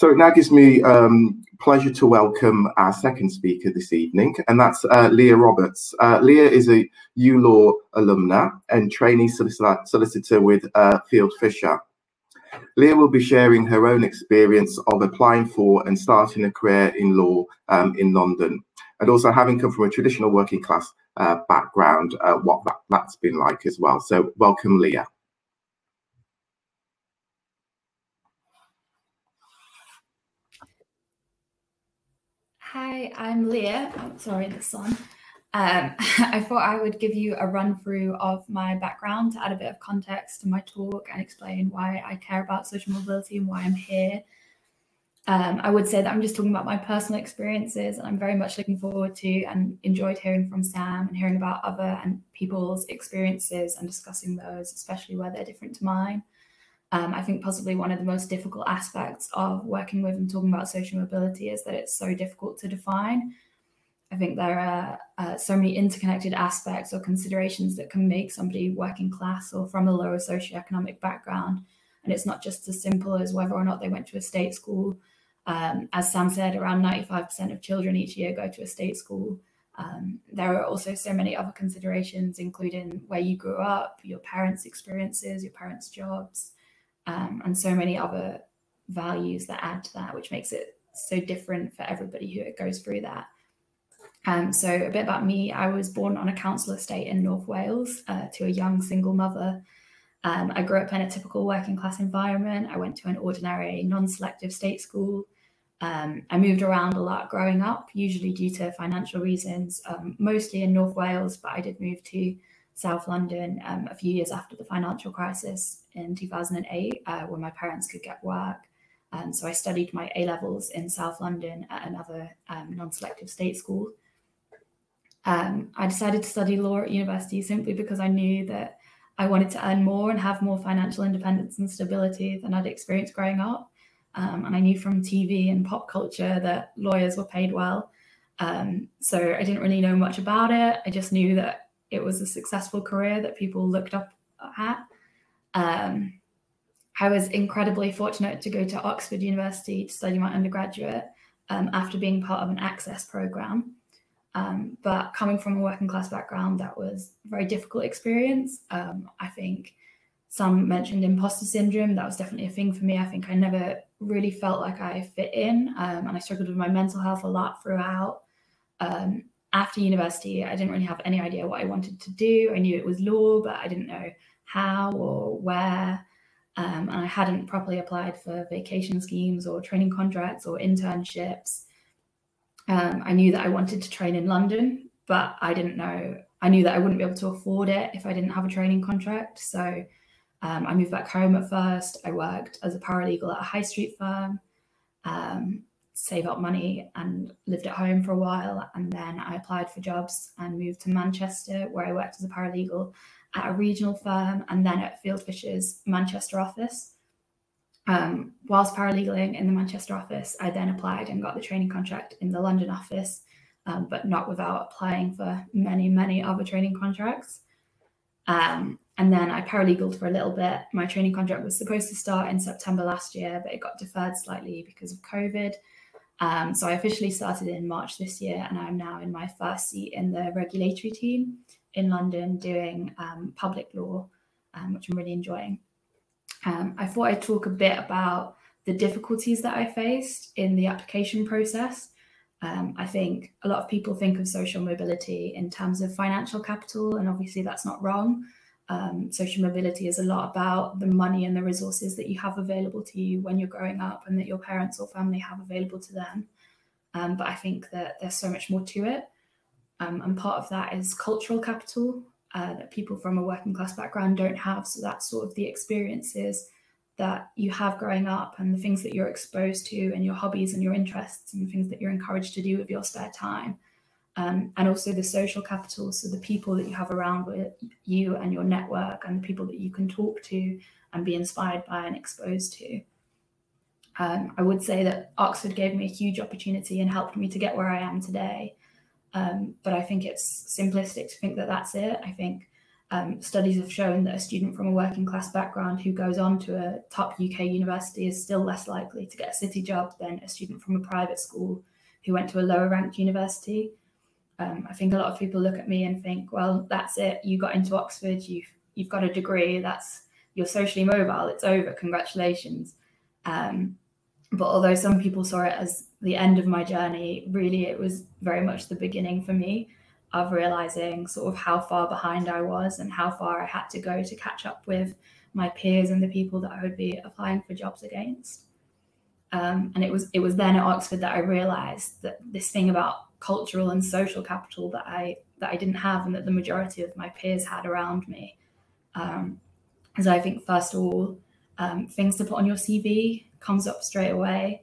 So it now gives me pleasure to welcome our second speaker this evening, and that's Liah Roberts. Liah is a ULaw alumna and trainee solicitor with Fieldfisher. Liah will be sharing her own experience of applying for and starting a career in law in London, and also having come from a traditional working class background, what that's been like as well. So welcome, Liah. Hi, I'm Liah. Oh, sorry, this one. I thought I would give you a run through of my background to add a bit of context to my talk and explain why I care about social mobility and why I'm here. I would say that I'm just talking about my personal experiences, and I'm very much looking forward to and enjoyed hearing from Sam and hearing about other people's experiences and discussing those, especially where they're different to mine. I think possibly one of the most difficult aspects of working with and talking about social mobility is that it's so difficult to define. I think there are so many interconnected aspects or considerations that can make somebody working class or from a lower socioeconomic background. And it's not just as simple as whether or not they went to a state school. As Sam said, around 95% of children each year go to a state school. There are also so many other considerations, including where you grew up, your parents' experiences, your parents' jobs, and so many other values that add to that, which makes it so different for everybody who goes through that. So a bit about me, I was born on a council estate in North Wales to a young single mother. I grew up in a typical working class environment. I went to an ordinary non-selective state school. I moved around a lot growing up, usually due to financial reasons, mostly in North Wales, but I did move to South London a few years after the financial crisis in 2008, when my parents could get work. So I studied my A-levels in South London at another non-selective state school. I decided to study law at university simply because I knew that I wanted to earn more and have more financial independence and stability than I'd experienced growing up. And I knew from TV and pop culture that lawyers were paid well. So I didn't really know much about it. I just knew that it was a successful career that people looked up at. I was incredibly fortunate to go to Oxford University to study my undergraduate after being part of an access program. But coming from a working class background, that was a very difficult experience. I think Sam mentioned imposter syndrome. That was definitely a thing for me. I think I never really felt like I fit in, and I struggled with my mental health a lot throughout. After university, I didn't really have any idea what I wanted to do. I knew it was law, but I didn't know how or where. And I hadn't properly applied for vacation schemes or training contracts or internships. I knew that I wanted to train in London, but I didn't know. I knew that I wouldn't be able to afford it if I didn't have a training contract. So I moved back home at first. I worked as a paralegal at a high street firm. Save up money and lived at home for a while, and then I applied for jobs and moved to Manchester, where I worked as a paralegal at a regional firm and then at Fieldfisher's Manchester office. Whilst paralegaling in the Manchester office, I then applied and got the training contract in the London office, but not without applying for many, many other training contracts. And then I paralegaled for a little bit. My training contract was supposed to start in September last year, but it got deferred slightly because of COVID. So I officially started in March this year, and I'm now in my first seat in the regulatory team in London doing public law, which I'm really enjoying. I thought I'd talk a bit about the difficulties that I faced in the application process. I think a lot of people think of social mobility in terms of financial capital, and obviously that's not wrong. Social mobility is a lot about the money and the resources that you have available to you when you're growing up and that your parents or family have available to them. But I think that there's so much more to it. And part of that is cultural capital that people from a working class background don't have. So that's sort of the experiences that you have growing up and the things that you're exposed to and your hobbies and your interests and the things that you're encouraged to do with your spare time. And also the social capital, so the people that you have around with you and your network and the people that you can talk to and be inspired by and exposed to. I would say that Oxford gave me a huge opportunity and helped me to get where I am today. But I think it's simplistic to think that that's it. I think Studies have shown that a student from a working class background who goes on to a top UK university is still less likely to get a city job than a student from a private school who went to a lower ranked university. I think a lot of people look at me and think, well, that's it. You got into Oxford, you've got a degree, that's, you're socially mobile, it's over, congratulations. But although some people saw it as the end of my journey, really it was very much the beginning for me of realizing sort of how far behind I was and how far I had to go to catch up with my peers and the people that I would be applying for jobs against. And it was then at Oxford that I realized that this thing about cultural and social capital that I didn't have and that the majority of my peers had around me. So I think, first of all, things to put on your CV comes up straight away.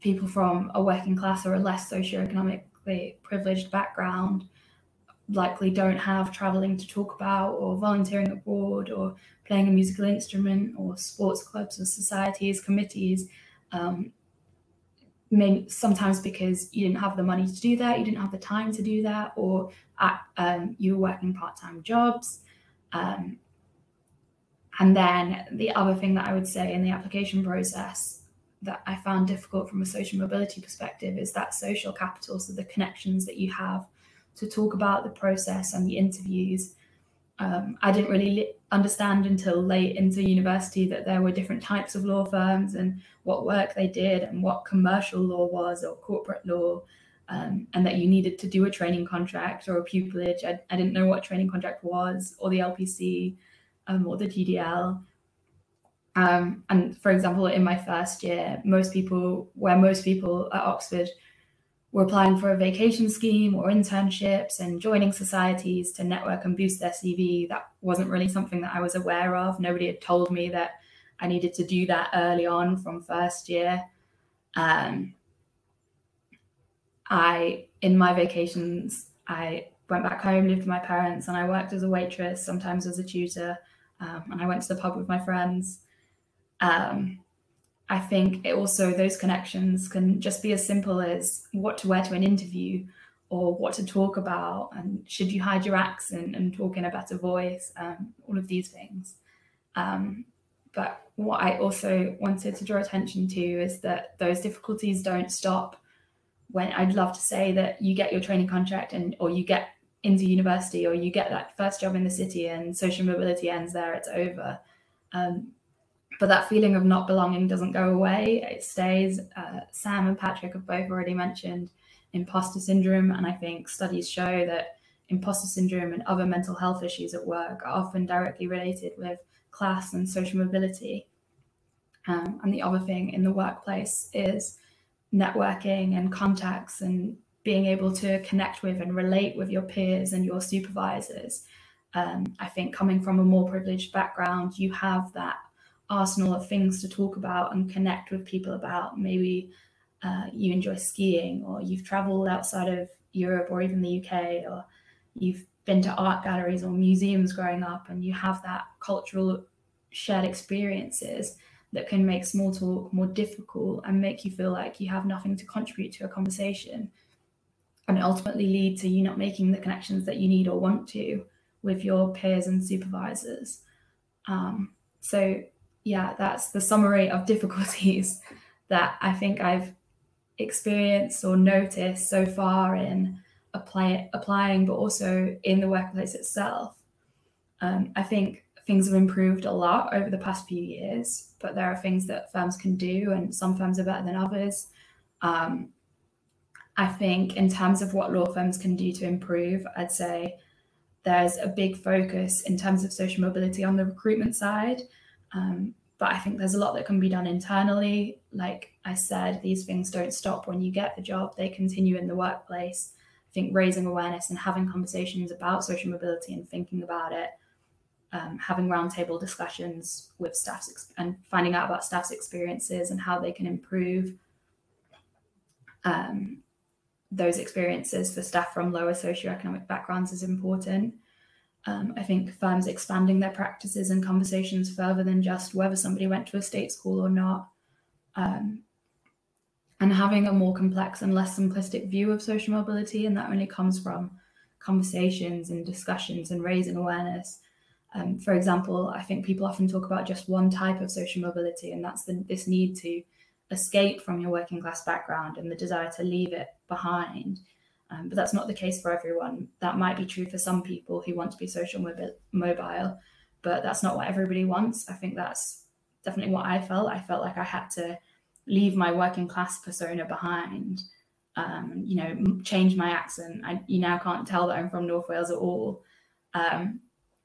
People from a working class or a less socioeconomically privileged background likely don't have traveling to talk about, or volunteering abroad, or playing a musical instrument, or sports clubs or societies, committees. Sometimes because you didn't have the money to do that, you didn't have the time to do that, or you were working part-time jobs. And then the other thing that I would say in the application process that I found difficult from a social mobility perspective is that social capital, so the connections that you have to talk about the process and the interviews. I didn't really understand until late into university that there were different types of law firms and what work they did and what commercial law was, or corporate law, and that you needed to do a training contract or a pupillage. I didn't know what training contract was, or the LPC, or the GDL. And for example, in my first year, most people at Oxford were applying for a vacation scheme or internships and joining societies to network and boost their CV. That wasn't really something that I was aware of. Nobody had told me that I needed to do that early on from first year. In my vacations, I went back home, lived with my parents, and I worked as a waitress, sometimes as a tutor, and I went to the pub with my friends. I think it also, those connections can just be as simple as what to wear to an interview, or what to talk about, and should you hide your accent and talk in a better voice, all of these things. But what I also wanted to draw attention to is that those difficulties don't stop when, I'd love to say that you get your training contract and, or you get into university, or you get that first job in the city and social mobility ends there, it's over. But that feeling of not belonging doesn't go away, it stays. Sam and Patrick have both already mentioned imposter syndrome, and I think studies show that imposter syndrome and other mental health issues at work are often directly related with class and social mobility. And the other thing in the workplace is networking and contacts, and being able to connect with and relate with your peers and your supervisors. I think coming from a more privileged background, you have that arsenal of things to talk about and connect with people about. Maybe you enjoy skiing, or you've traveled outside of Europe or even the UK, or you've been to art galleries or museums growing up, and you have that cultural shared experiences that can make small talk more difficult and make you feel like you have nothing to contribute to a conversation, and ultimately lead to you not making the connections that you need or want to with your peers and supervisors. So yeah, that's the summary of difficulties that I think I've experienced or noticed so far in applying, but also in the workplace itself. I think things have improved a lot over the past few years, but there are things that firms can do, and some firms are better than others. I think in terms of what law firms can do to improve, I'd say there's a big focus in terms of social mobility on the recruitment side. But I think there's a lot that can be done internally. Like I said, these things don't stop when you get the job, they continue in the workplace. I think raising awareness and having conversations about social mobility and thinking about it, having roundtable discussions with staff and finding out about staff's experiences and how they can improve those experiences for staff from lower socioeconomic backgrounds is important. I think firms expanding their practices and conversations further than just whether somebody went to a state school or not, and having a more complex and less simplistic view of social mobility, and that only comes from conversations and discussions and raising awareness. For example, I think people often talk about just one type of social mobility, and that's this need to escape from your working class background and the desire to leave it behind. But that's not the case for everyone. That might be true for some people who want to be social mobile, but that's not what everybody wants. I think that's definitely what I felt. I felt like I had to leave my working class persona behind, you know, change my accent. You now can't tell that I'm from North Wales at all.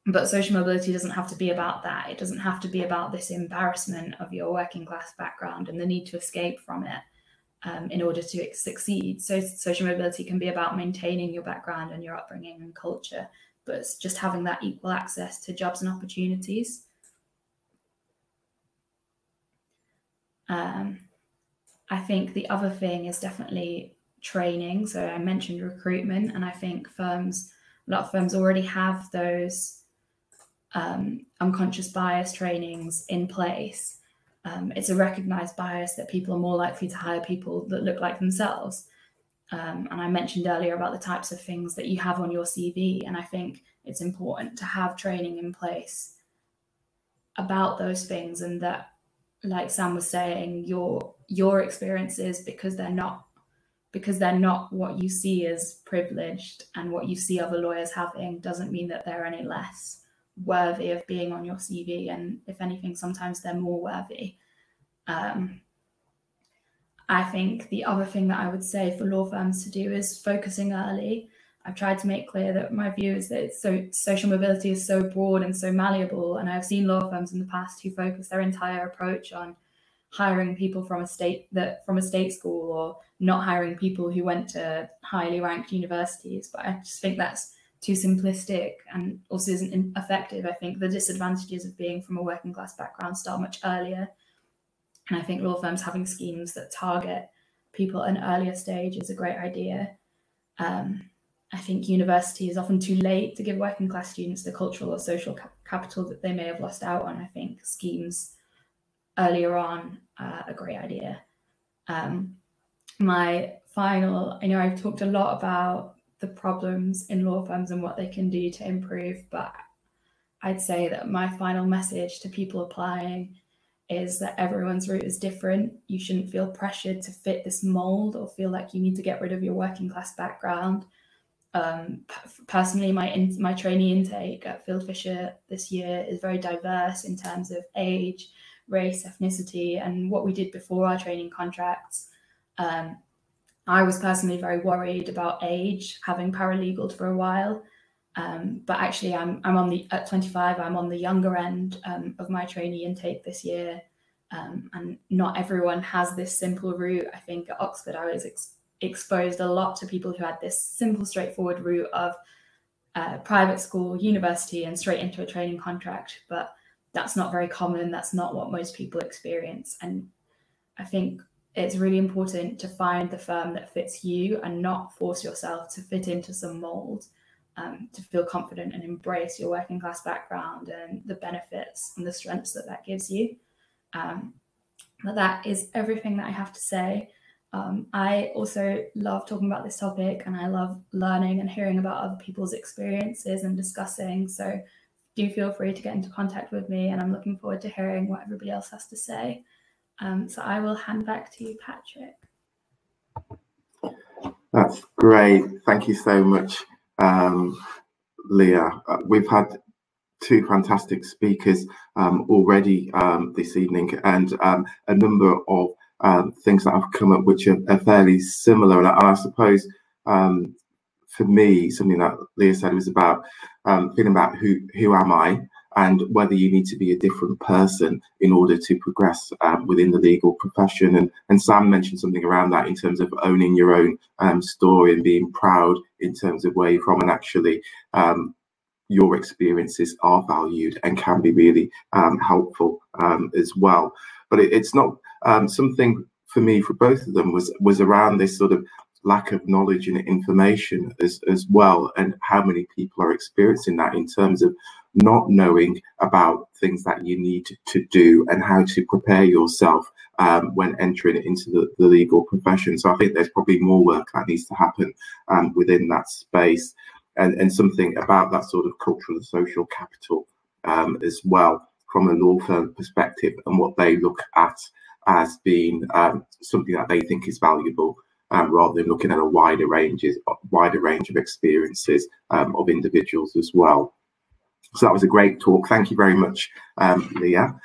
But social mobility doesn't have to be about that. It doesn't have to be about this embarrassment of your working class background and the need to escape from it in order to succeed. So social mobility can be about maintaining your background and your upbringing and culture, but it's just having that equal access to jobs and opportunities. I think the other thing is definitely training. So I mentioned recruitment, and I think a lot of firms already have those unconscious bias trainings in place. It's a recognized bias that people are more likely to hire people that look like themselves. And I mentioned earlier about the types of things that you have on your CV. And I think it's important to have training in place about those things, and that, like Sam was saying, your experiences, because they're not what you see as privileged and what you see other lawyers having, doesn't mean that they're any less worthy of being on your CV. And if anything, sometimes they're more worthy. I think the other thing that I would say for law firms to do is focusing early. I've tried to make clear that my view is that social mobility is so broad and so malleable. And I've seen law firms in the past who focus their entire approach on hiring people from a state school, or not hiring people who went to highly ranked universities. But I just think that's too simplistic and also isn't effective. I think the disadvantages of being from a working class background start much earlier. And I think law firms having schemes that target people at an earlier stage is a great idea. I think university is often too late to give working class students the cultural or social capital that they may have lost out on. I think schemes earlier on a great idea. I know I've talked a lot about the problems in law firms and what they can do to improve, but I'd say that my final message to people applying is that everyone's route is different. You shouldn't feel pressured to fit this mold or feel like you need to get rid of your working class background. Personally, my trainee intake at Fieldfisher this year is very diverse in terms of age, race, ethnicity, and what we did before our training contracts. I was personally very worried about age, having paralegaled for a while, but actually at 25, I'm on the younger end of my trainee intake this year, and not everyone has this simple route. I think at Oxford, I was exposed a lot to people who had this simple, straightforward route of private school, university, and straight into a training contract, but that's not very common. That's not what most people experience. And I think it's really important to find the firm that fits you and not force yourself to fit into some mold, to feel confident and embrace your working class background and the benefits and the strengths that gives you. But that is everything that I have to say. I also love talking about this topic, and I love learning and hearing about other people's experiences and discussing. So do feel free to get into contact with me, and I'm looking forward to hearing what everybody else has to say. So I will hand back to you, Patrick. That's great. Thank you so much, Liah. We've had two fantastic speakers already this evening, and a number of things that have come up which are fairly similar. And I suppose for me, something that Liah said was about feeling about who am I, and whether you need to be a different person in order to progress within the legal profession. And Sam mentioned something around that in terms of owning your own story and being proud in terms of where you're from, and actually your experiences are valued and can be really helpful as well. But it's not something for me, for both of them, was around this sort of lack of knowledge and information as well, and how many people are experiencing that in terms of not knowing about things that you need to do and how to prepare yourself when entering into the legal profession. So I think there's probably more work that needs to happen within that space. and something about that sort of cultural and social capital as well from a law firm perspective, and what they look at as being something that they think is valuable, rather than looking at a wider range of experiences of individuals as well. So that was a great talk. Thank you very much, Liah.